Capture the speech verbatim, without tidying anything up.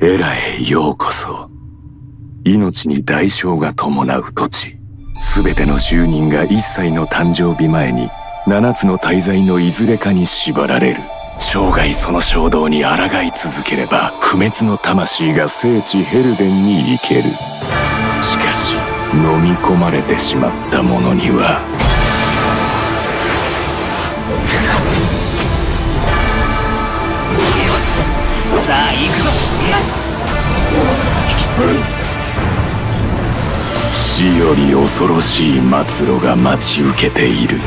エラへようこそ。命に代償が伴う土地、すべての囚人が一歳の誕生日前に七つの大罪のいずれかに縛られる。生涯その衝動に抗い続ければ不滅の魂が聖地ヘルデンに行ける。しかし飲み込まれてしまった者にはさあ行くぞ、死より恐ろしい末路が待ち受けている。